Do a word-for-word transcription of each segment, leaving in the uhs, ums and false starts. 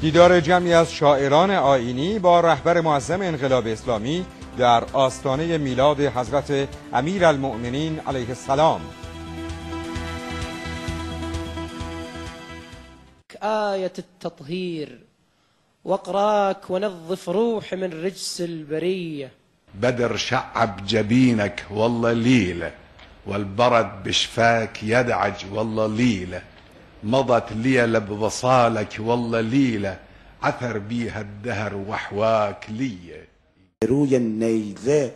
دیدار جمعی از شاعران آیینی با رهبر معظم انقلاب اسلامی در آستانه میلاد حضرت امیرالمؤمنین علیه السلام. آیت التطهیر واقراک ونظف روح من رجس البریه بدر شعب جبينك والله ليلة والبرد بشفاك يدعج والله ليلة مضت ليلة بوصالك والله ليلة عثر بيها الدهر وحواك ليلة روی نیزه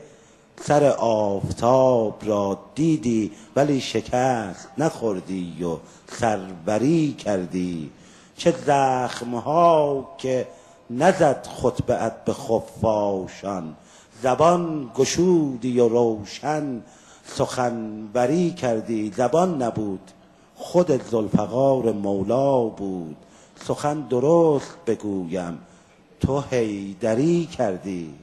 سر آفتاب را دیدی ولی شکست نخوردی و سربری کردی چه زخمها که نزد خطبت به خفاشان زبان گشودی و روشن سخنوری کردی زبان نبود خود ذوالفقار مولا بود سخن درست بگویم تو حیدری کردی.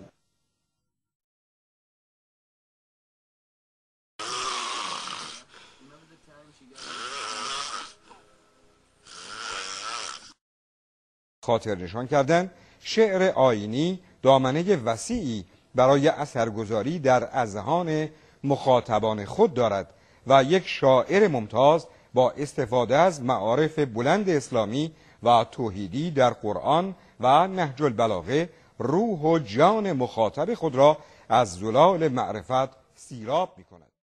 خاطر نشان کردن شعر آیینی دامنه وسیعی برای اثرگذاری در اذهان مخاطبان خود دارد و یک شاعر ممتاز با استفاده از معارف بلند اسلامی و توحیدی در قرآن و نهج البلاغه روح و جان مخاطب خود را از زلال معرفت سیراب می‌کند.